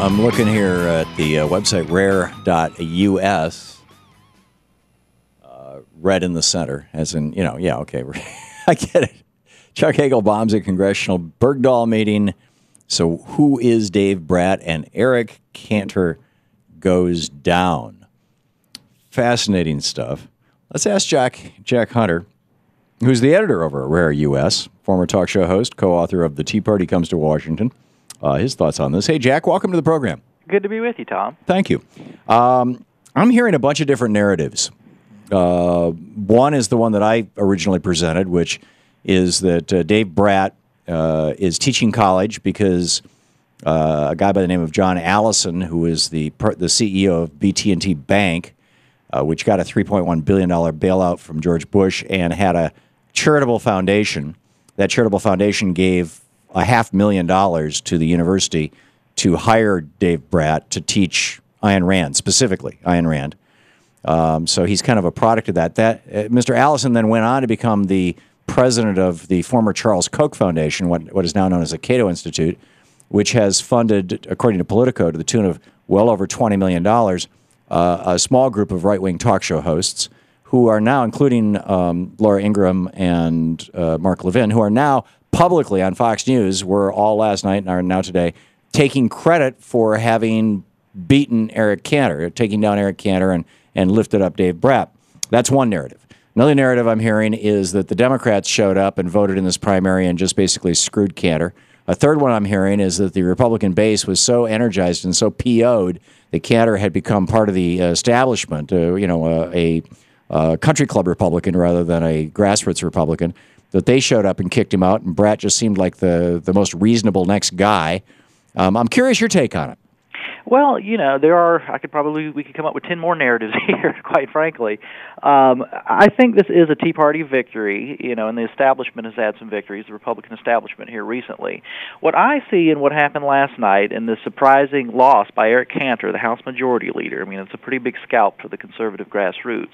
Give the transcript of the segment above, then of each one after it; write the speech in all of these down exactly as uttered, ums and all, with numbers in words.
I'm looking here at the uh, website Rare dot U S, uh, red in the center, as in, you know, yeah, okay, I get it. Chuck Hagel bombs a congressional Bergdahl meeting. So who is Dave Brat? And Eric Cantor goes down. Fascinating stuff. Let's ask Jack, Jack Hunter, who's the editor over at Rare U S, former talk show host, co-author of The Tea Party Comes to Washington. Uh, his thoughts on this. Hey, Jack, welcome to the program. Good to be with you, Tom. Thank you. Um, I'm hearing a bunch of different narratives. Uh, one is the one that I originally presented, which is that uh, Dave Brat uh, is teaching college because uh, a guy by the name of John Allison, who is the, the C E O of B T and T Bank, uh, which got a three point one billion dollar bailout from George Bush and had a charitable foundation. That charitable foundation gave a half million dollars to the university to hire Dave Brat to teach Ayn Rand, specifically Ayn Rand. Um, so he's kind of a product of that. That uh, Mister Allison then went on to become the president of the former Charles Koch Foundation, what, what is now known as the Cato Institute, which has funded, according to Politico, to the tune of well over twenty million dollars, uh, a small group of right-wing talk show hosts who are now, including um, Laura Ingram and uh, Mark Levin, who are now publicly on Fox News, were all last night and are now today, taking credit for having beaten Eric Cantor, taking down Eric Cantor and, and lifted up Dave Brat. That's one narrative. Another narrative I'm hearing is that the Democrats showed up and voted in this primary and just basically screwed Cantor. A third one I'm hearing is that the Republican base was so energized and so P O'd that Cantor had become part of the establishment, uh, you know, uh, a uh, country club Republican rather than a grassroots Republican, that they showed up and kicked him out, and Brat just seemed like the, the most reasonable next guy. Um, I'm curious your take on it. Well, you know, there are, I could probably, we could come up with ten more narratives here, quite frankly. Um, I think this is a Tea Party victory, you know, and the establishment has had some victories, the Republican establishment here recently. What I see in what happened last night and the surprising loss by Eric Cantor, the House Majority Leader, I mean, it's a pretty big scalp for the conservative grassroots,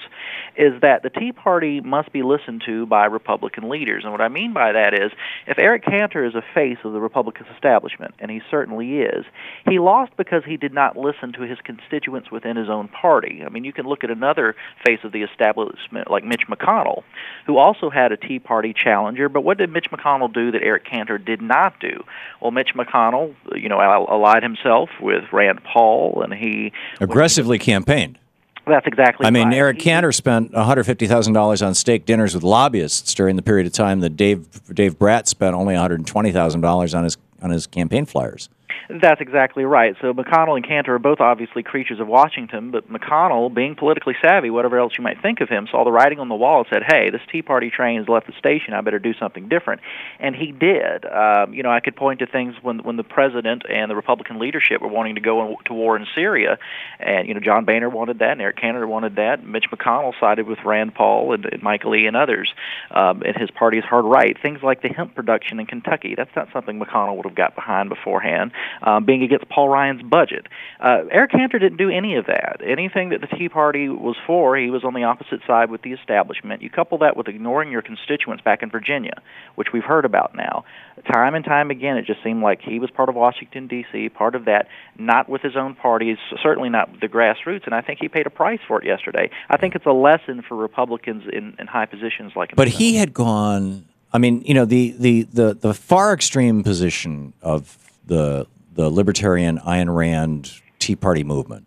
is that the Tea Party must be listened to by Republican leaders. And what I mean by that is, if Eric Cantor is a face of the Republican establishment, and he certainly is, he lost because he did not listen to his constituents within his own party. I mean, you can look at another face of the establishment like Mitch McConnell, who also had a Tea Party challenger, but what did Mitch McConnell do that Eric Cantor did not do? Well, Mitch McConnell, you know, allied himself with Rand Paul, and he... aggressively campaigned. That's exactly right. I mean, Eric Cantor spent one hundred fifty thousand dollars on steak dinners with lobbyists during the period of time that Dave, Dave Brat spent only one hundred twenty thousand dollars on his, on his campaign flyers. That's exactly right. So McConnell and Cantor are both obviously creatures of Washington, but McConnell, being politically savvy, whatever else you might think of him, saw the writing on the wall and said, hey, this Tea Party train has left the station. I better do something different. And he did. Um, you know, I could point to things when when the president and the Republican leadership were wanting to go in, to war in Syria, and, you know, John Boehner wanted that, and Eric Cantor wanted that, and Mitch McConnell sided with Rand Paul and, and Michael Lee and others, um, and his party's hard right. Things like the hemp production in Kentucky, that's not something McConnell would have got behind beforehand. Um, being against Paul Ryan's budget. Uh, Eric Cantor didn't do any of that. Anything that the Tea Party was for, he was on the opposite side with the establishment. You couple that with ignoring your constituents back in Virginia, which we've heard about now. Time and time again, it just seemed like he was part of Washington, D C, part of that, not with his own party, certainly not with the grassroots, and I think he paid a price for it yesterday. I think it's a lesson for Republicans in, in high positions like himself. But he had gone, I mean, you know, the, the, the, the far extreme position of the the Libertarian Ayn Rand Tea Party movement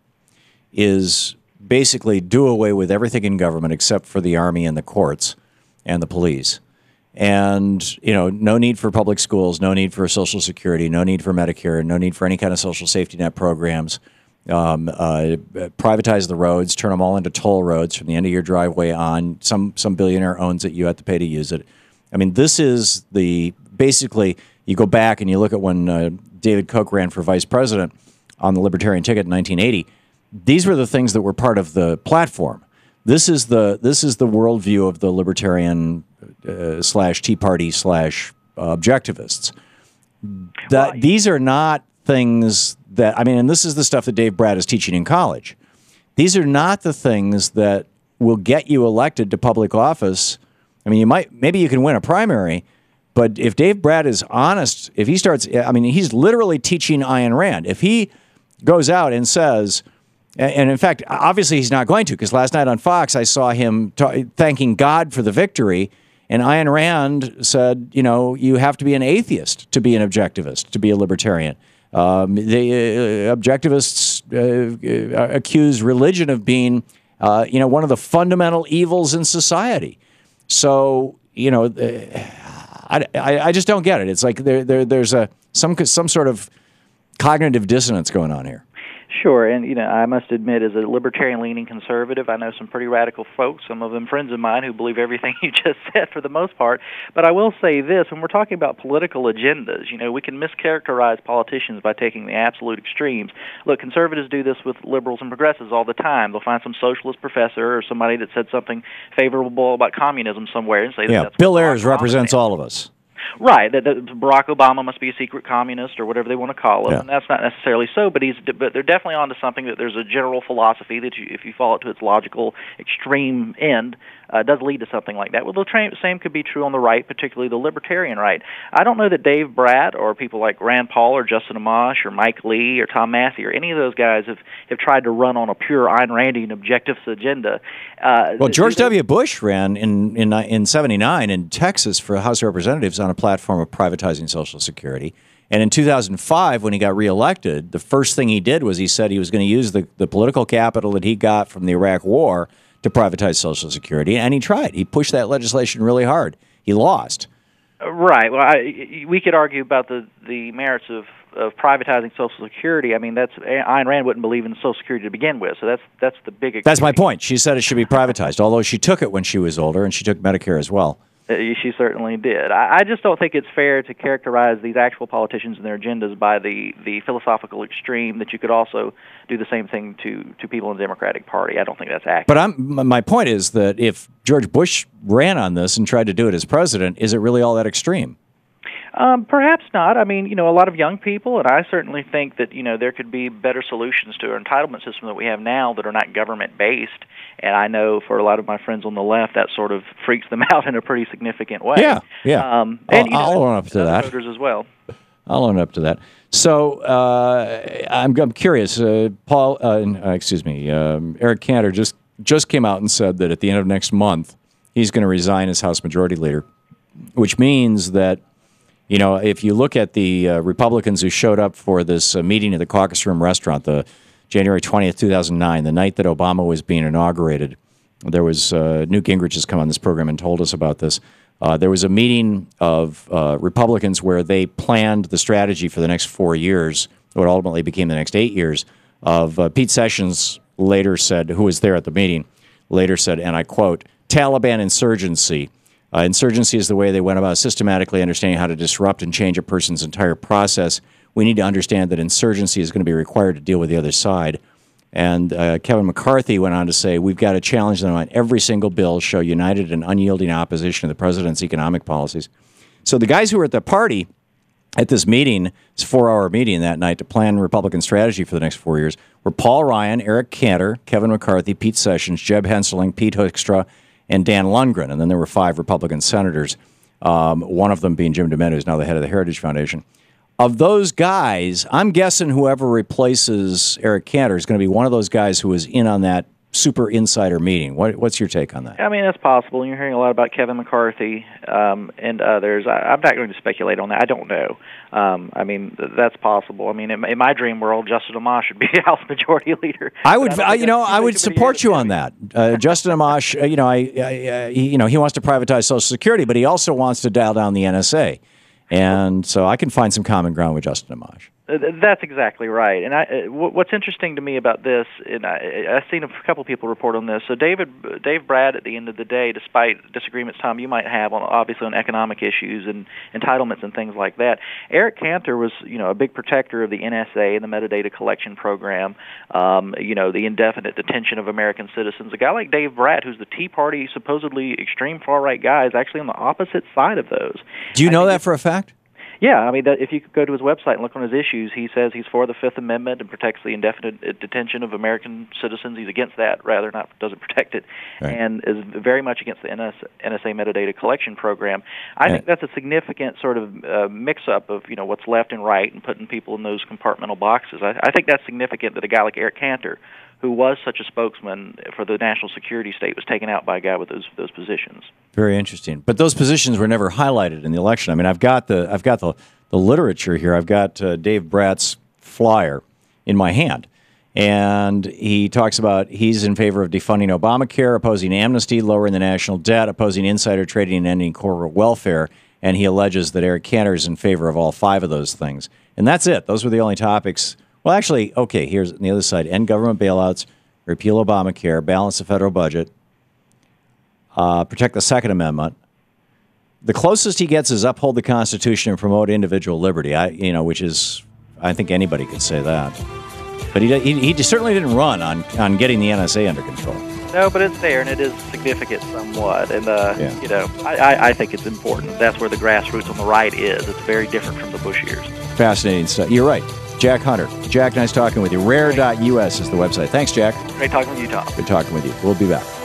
is basically do away with everything in government except for the army and the courts and the police. And, you know, no need for public schools, no need for Social Security, no need for Medicare, no need for any kind of social safety net programs. Um, uh, privatize the roads, turn them all into toll roads from the end of your driveway on. Some, some billionaire owns it, you have to pay to use it. I mean, this is the, basically, you go back and you look at when uh, David Koch ran for vice president on the Libertarian ticket in nineteen eighty. These were the things that were part of the platform. This is the this is the worldview of the Libertarian uh, slash Tea Party slash uh, objectivists. That these are not things that I mean, and this is the stuff that Dave Brat is teaching in college. These are not the things that will get you elected to public office. I mean, you might maybe you can win a primary. But if Dave Brat is honest, if he starts, I mean, he's literally teaching Ayn Rand. If he goes out and says, and in fact, obviously he's not going to, because last night on Fox, I saw him ta thanking God for the victory. And Ayn Rand said, you know, you have to be an atheist to be an objectivist, to be a libertarian. Um, the uh, objectivists uh, accuse religion of being, uh, you know, one of the fundamental evils in society. So, you know, I, I, I just don't get it. It's like there, there, there's a some, some sort of cognitive dissonance going on here. Sure, and you know, I must admit, as a libertarian-leaning conservative, I know some pretty radical folks, some of them friends of mine, who believe everything you just said for the most part. But I will say this, when we're talking about political agendas, you know, we can mischaracterize politicians by taking the absolute extremes. Look, conservatives do this with liberals and progressives all the time. They'll find some socialist professor or somebody that said something favorable about communism somewhere and say that yeah, that's Bill Ayers represents all of us. Right, that, that Barack Obama must be a secret communist or whatever they want to call him. Yeah. And that's not necessarily so, but he's but they're definitely onto something. That there's a general philosophy that you, if you follow it to its logical extreme end, uh, does lead to something like that. Well, the same could be true on the right, particularly the libertarian right. I don't know that Dave Brat or people like Rand Paul or Justin Amash or Mike Lee or Tom Matthew or any of those guys have, have tried to run on a pure Ayn Randian objectivist agenda. Uh, well, George W. Bush ran in in in seventy-nine in Texas for House of Representatives on a platform of privatizing Social Security. And in two thousand five, when he got reelected, the first thing he did was he said he was going to use the, the political capital that he got from the Iraq War to privatize Social Security, and he tried. He pushed that legislation really hard. He lost. Right. Well, I, we could argue about the, the merits of, of privatizing Social Security. I mean, that's Ayn Rand wouldn't believe in Social Security to begin with, so that's that's the big experience. That's my point. She said it should be privatized, although she took it when she was older, and she took Medicare as well. She certainly did. I just don't think it's fair to characterize these actual politicians and their agendas by the, the philosophical extreme that you could also do the same thing to, to people in the Democratic Party. I don't think that's accurate. But I'm, my point is that if George Bush ran on this and tried to do it as president, is it really all that extreme? Um, perhaps not. I mean, you know, a lot of young people, and I certainly think that, you know, there could be better solutions to our entitlement system that we have now that are not government-based. And I know for a lot of my friends on the left, that sort of freaks them out in a pretty significant way. Yeah, yeah. Um, and, you know, I'll own up to that. Voters as well. I'll own up to that. So uh, I'm, I'm curious. Uh, Paul, uh, excuse me, um, Eric Cantor just, just came out and said that at the end of next month, he's going to resign as House Majority Leader, which means that you know, if you look at the uh, Republicans who showed up for this uh, meeting at the Caucus Room Restaurant, the January twentieth, two thousand nine, the night that Obama was being inaugurated, there was, uh, Newt Gingrich has come on this program and told us about this. Uh, there was a meeting of uh, Republicans where they planned the strategy for the next four years, what ultimately became the next eight years, of uh, Pete Sessions later said, who was there at the meeting, later said, and I quote, "Taliban insurgency. Uh, insurgency is the way they went about systematically understanding how to disrupt and change a person's entire process. We need to understand that insurgency is going to be required to deal with the other side." And uh, Kevin McCarthy went on to say, "We've got to challenge them on every single bill, show united and unyielding opposition to the president's economic policies." So the guys who were at the party at this meeting, this four-hour meeting that night to plan Republican strategy for the next four years, were Paul Ryan, Eric Cantor, Kevin McCarthy, Pete Sessions, Jeb Henseling, Pete Hoekstra, and Dan Lundgren, and then there were five Republican senators, um, one of them being Jim DeMento, who's now the head of the Heritage Foundation. Of those guys, I'm guessing whoever replaces Eric Cantor is going to be one of those guys who was in on that super insider meeting. What, what's your take on that? I mean, that's possible. You're hearing a lot about Kevin McCarthy um, and others. I, I'm not going to speculate on that. I don't know. Um, I mean, that's possible. I mean, in, in my dream world, Justin Amash should be House Majority Leader. I would, I I, you know, I would support you on that. Uh, Justin Amash, uh, you know, I, I, uh, he, you know, he wants to privatize Social Security, but he also wants to dial down the N S A. And so I can find some common ground with Justin Amash. That's exactly right. And I, what's interesting to me about this, and I, I've seen a couple people report on this, so David, Dave Brat, at the end of the day, despite disagreements, Tom, you might have, on, obviously, on economic issues and entitlements and things like that, Eric Cantor was, you know, a big protector of the N S A and the metadata collection program, um, you know, the indefinite detention of American citizens. A guy like Dave Brat, who's the Tea Party, supposedly extreme far-right guy, is actually on the opposite side of those. Do you know that for a fact? Yeah, I mean, if you go to his website and look on his issues, he says he's for the Fifth Amendment and protects the indefinite detention of American citizens. He's against that, rather, not doesn't protect it, right. And is very much against the N S A metadata collection program. I and think that's a significant sort of uh, mix-up of, you know, what's left and right and putting people in those compartmental boxes. I, I think that's significant that a guy like Eric Cantor, who was such a spokesman for the national security state, was taken out by a guy with those those positions. Very interesting. But those positions were never highlighted in the election. I mean, I've got the I've got the, the literature here. I've got uh, Dave Brat's flyer in my hand, and he talks about he's in favor of defunding Obamacare, opposing amnesty, lowering the national debt, opposing insider trading, and ending corporate welfare. And he alleges that Eric Cantor is in favor of all five of those things. And that's it. Those were the only topics. Well, actually, okay, here's on the other side. End government bailouts, repeal Obamacare, balance the federal budget, uh, protect the Second Amendment. The closest he gets is uphold the Constitution and promote individual liberty, I, you know, which is, I think anybody could say that. But he, he, he certainly didn't run on, on getting the N S A under control. No, but it's there, and it is significant somewhat. And, uh, yeah. you know, I, I, I think it's important. That's where the grassroots on the right is. It's very different from the Bush years. Fascinating stuff. You're right. Jack Hunter. Jack, nice talking with you. Rare dot U S is the website. Thanks, Jack. Great talking with you, Tom. Good talking with you. We'll be back.